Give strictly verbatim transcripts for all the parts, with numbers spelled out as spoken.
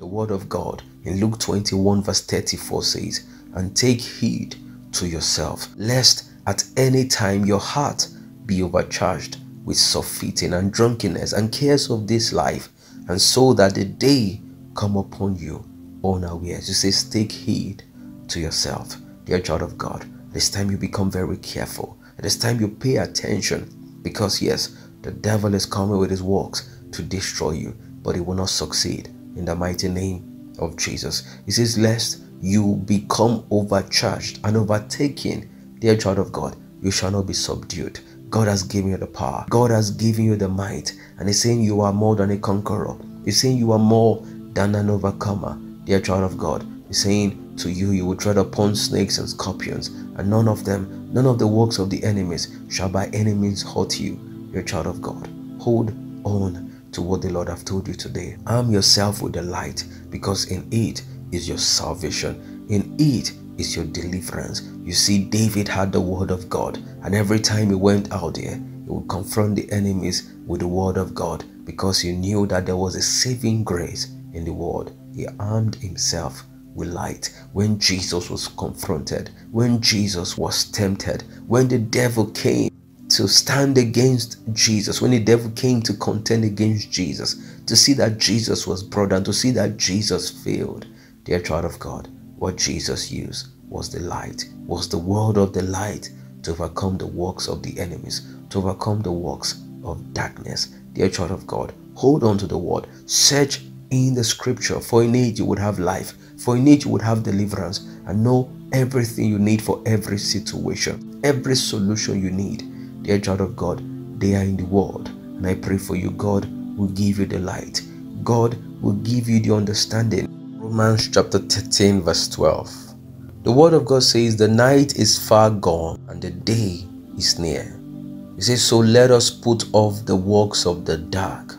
The word of God in Luke twenty-one verse thirty-four says, "And take heed to yourself, lest at any time your heart be overcharged with surfeiting and drunkenness and cares of this life, and so that the day come upon you unawares." He says, take heed to yourself. Dear child of God, this time you become very careful. This time you pay attention, because yes, the devil is coming with his works to destroy you, but he will not succeed in the mighty name of Jesus. He says, lest you become overcharged and overtaken. Dear child of God, you shall not be subdued. God has given you the power. God has given you the might. And he's saying you are more than a conqueror. He's saying you are more than an overcomer. Dear child of God, he's saying to you, you will tread upon snakes and scorpions, and none of them, none of the works of the enemies shall by any means hurt you. Dear child of God, hold on to what the Lord have told you today. Arm yourself with the light, because in it is your salvation. In it is your deliverance. You see, David had the word of God, and every time he went out there, he would confront the enemies with the word of God, because he knew that there was a saving grace in the word. He armed himself with light. When Jesus was confronted, when Jesus was tempted, when the devil came to stand against Jesus, when the devil came to contend against Jesus, to see that Jesus was brought down, to see that Jesus failed, dear child of God, what Jesus used was the light, was the word of the light, to overcome the works of the enemies, to overcome the works of darkness. Dear child of God, hold on to the word. Search in the scripture, for in it you would have life, for in it you would have deliverance, and know everything you need for every situation, every solution you need. Dear child of God, they are in the world, and I pray for you, God will give you the light. God will give you the understanding. Romans chapter thirteen verse twelve. The word of God says, the night is far gone and the day is near. He says, so let us put off the works of the dark.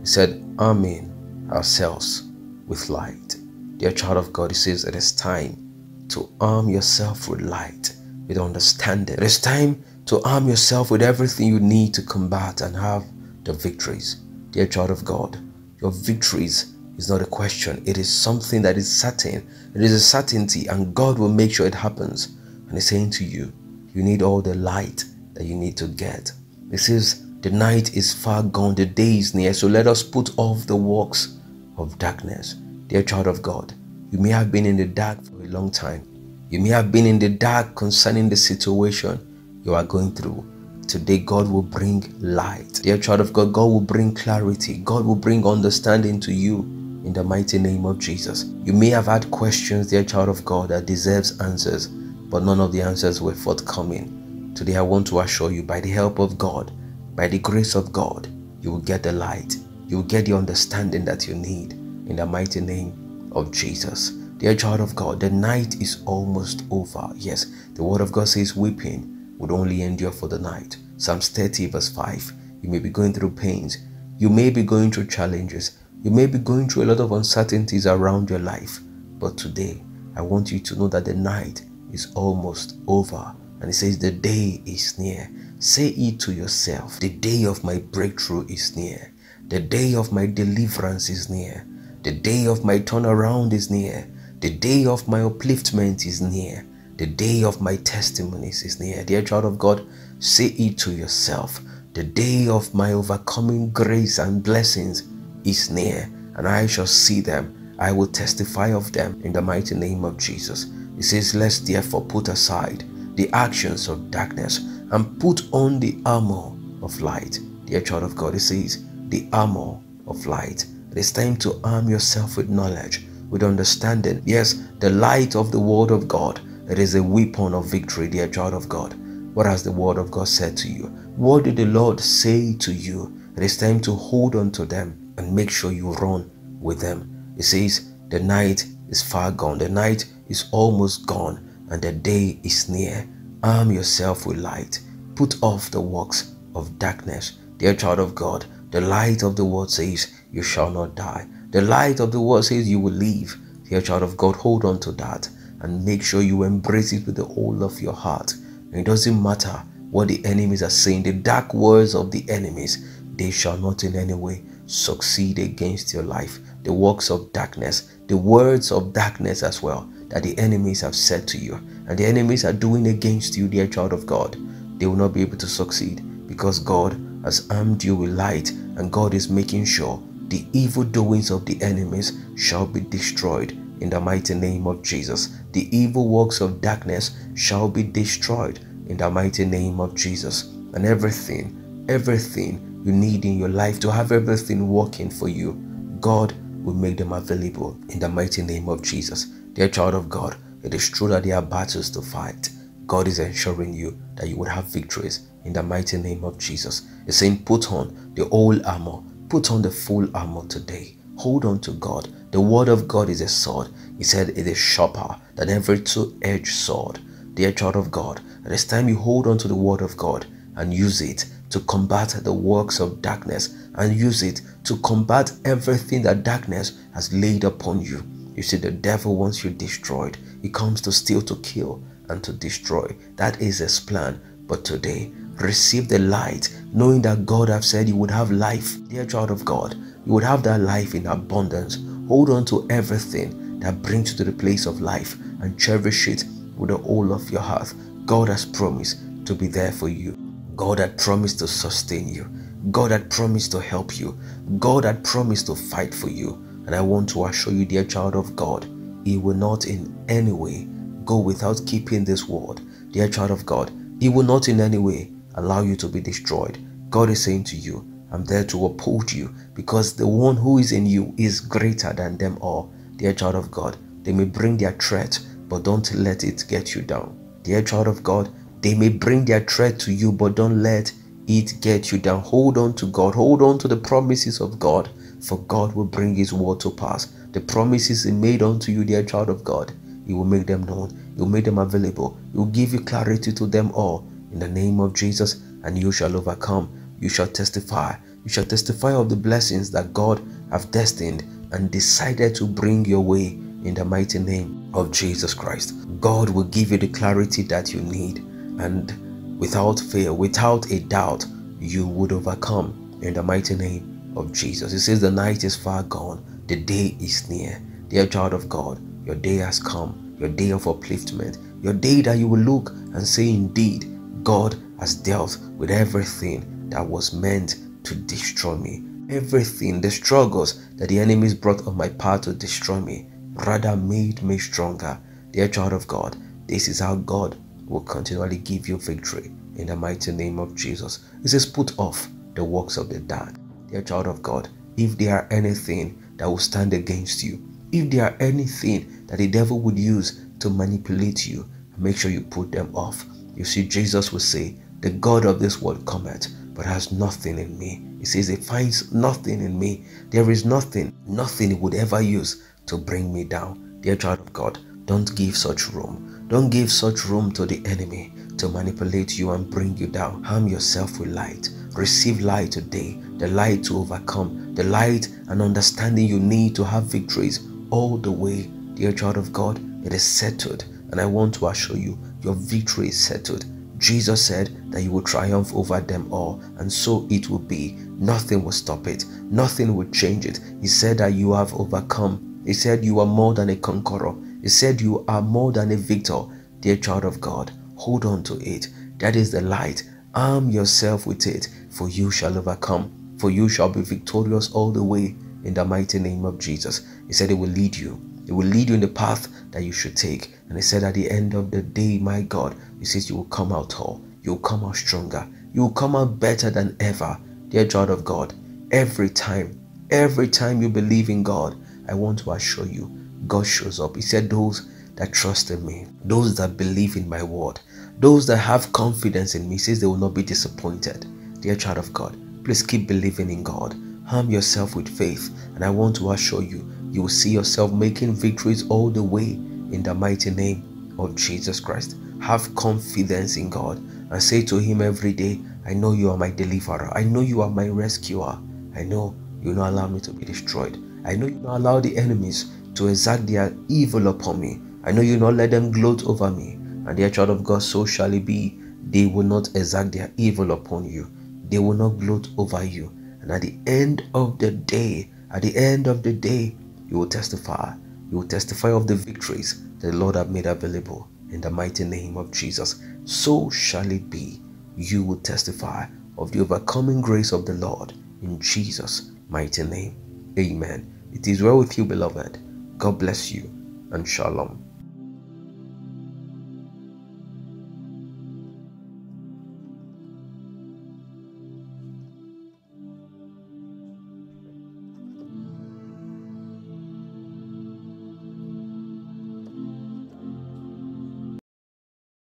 He said, arming ourselves with light. Dear child of God, he says, it is time to arm yourself with light, with understanding. It is time to arm yourself with everything you need to combat and have the victories. Dear child of God, your victories is not a question. It is something that is certain. It is a certainty, and God will make sure it happens. And he's saying to you, you need all the light that you need to get. He says, the night is far gone, the day is near, so let us put off the works of darkness. Dear child of God, you may have been in the dark for a long time. You may have been in the dark concerning the situation you are going through. Today, God will bring light. Dear child of God, God will bring clarity. God will bring understanding to you in the mighty name of Jesus. You may have had questions, dear child of God, that deserves answers, but none of the answers were forthcoming. Today, I want to assure you, by the help of God, by the grace of God, you will get the light. You will get the understanding that you need in the mighty name of Jesus. Dear child of God, the night is almost over. Yes, the word of God says weeping would only endure for the night. Psalms thirty verse five. You may be going through pains. You may be going through challenges. You may be going through a lot of uncertainties around your life. But today, I want you to know that the night is almost over. And it says the day is near. Say it to yourself. The day of my breakthrough is near. The day of my deliverance is near. The day of my turnaround is near. The day of my upliftment is near. The day of my testimonies is near. Dear child of God, say it to yourself. The day of my overcoming grace and blessings is near, and I shall see them. I will testify of them in the mighty name of Jesus. It says, let's therefore put aside the actions of darkness and put on the armor of light. Dear child of God, it says, the armor of light. It is time to arm yourself with knowledge, with understanding. Yes, the light of the word of God. It is a weapon of victory, dear child of God. What has the word of God said to you? What did the Lord say to you? It is time to hold on to them and make sure you run with them. It says, the night is far gone. The night is almost gone and the day is near. Arm yourself with light. Put off the works of darkness. Dear child of God, the light of the word says, you shall not die. The light of the word says, you will live. Dear child of God, hold on to that, and make sure you embrace it with the whole of your heart. And it doesn't matter what the enemies are saying. The dark words of the enemies, they shall not in any way succeed against your life. the works of darkness, the words of darkness as well, that the enemies have said to you, and the enemies are doing against you, dear child of God. They will not be able to succeed, because God has armed you with light, and God is making sure the evil doings of the enemies shall be destroyed in the mighty name of Jesus. The evil works of darkness shall be destroyed in the mighty name of Jesus. And everything, everything you need in your life to have everything working for you, God will make them available in the mighty name of Jesus. Dear child of God, it is true that there are battles to fight. God is ensuring you that you would have victories in the mighty name of Jesus. It's saying, put on the old armor, put on the full armor today. Hold on to God. The word of God is a sword. He said it is sharper than every two-edged sword. Dear child of God, it is time you hold on to the word of God and use it to combat the works of darkness, and use it to combat everything that darkness has laid upon you. You see, the devil wants you destroyed. He comes to steal, to kill, and to destroy. That is his plan. But today, receive the light, knowing that God have said you would have life. Dear child of God, you would have that life in abundance. Hold on to everything that brings you to the place of life, and cherish it with the whole of your heart. God has promised to be there for you. God had promised to sustain you. God had promised to help you. God had promised to fight for you. And I want to assure you, dear child of God, He will not in any way go without keeping this word. Dear child of God, He will not in any way allow you to be destroyed. God is saying to you, I'm there to uphold you, because the one who is in you is greater than them all. Dear child of God, they may bring their threat, but don't let it get you down. Dear child of God, they may bring their threat to you, but don't let it get you down. Hold on to God. Hold on to the promises of God, for God will bring His word to pass. The promises He made unto you, dear child of God, He will make them known. He will make them available. He will give you clarity to them all in the name of Jesus, and you shall overcome. You shall testify. You shall testify of the blessings that God have destined and decided to bring your way in the mighty name of Jesus Christ. God will give you the clarity that you need, and without fail, without a doubt, you would overcome in the mighty name of Jesus. It says the night is far gone, the day is near. Dear child of God, your day has come, your day of upliftment, your day that you will look and say, indeed, God has dealt with everything that was meant to destroy me. Everything, the struggles that the enemies brought on my path to destroy me, rather made me stronger. Dear child of God, this is how God will continually give you victory in the mighty name of Jesus. It says, put off the works of the dark. Dear child of God, if there are anything that will stand against you, if there are anything that the devil would use to manipulate you, make sure you put them off. You see, Jesus will say, the God of this world cometh, but has nothing in me. He says, it finds nothing in me. There is nothing, nothing it would ever use to bring me down. Dear child of God, don't give such room. Don't give such room to the enemy to manipulate you and bring you down. Arm yourself with light. Receive light today, the light to overcome, the light and understanding you need to have victories all the way. Dear child of God, it is settled, and I want to assure you, your victory is settled. Jesus said that you will triumph over them all, and so it will be. Nothing will stop it. Nothing will change it. He said that you have overcome. He said you are more than a conqueror. He said you are more than a victor. Dear child of God, hold on to it. That is the light. Arm yourself with it, for you shall overcome, for you shall be victorious all the way in the mighty name of Jesus. He said it will lead you. It will lead you in the path that you should take. And he said at the end of the day, my God, he says you will come out tall. You will come out stronger. You will come out better than ever. Dear child of God, every time, every time you believe in God, I want to assure you, God shows up. He said those that trust in me, those that believe in my word, those that have confidence in me, says they will not be disappointed. Dear child of God, please keep believing in God. Arm yourself with faith, and I want to assure you, you will see yourself making victories all the way in the mighty name of Jesus Christ. Have confidence in God and say to Him every day, I know you are my deliverer. I know you are my rescuer. I know you will not allow me to be destroyed. I know you will not allow the enemies to exact their evil upon me. I know you will not let them gloat over me. And dear child of God, so shall it be. They will not exact their evil upon you. They will not gloat over you. And at the end of the day, At the end of the day, you will testify. You will testify of the victories that the Lord has made available in the mighty name of Jesus. So shall it be. You will testify of the overcoming grace of the Lord in Jesus' mighty name. Amen. It is well with you, beloved. God bless you, and shalom.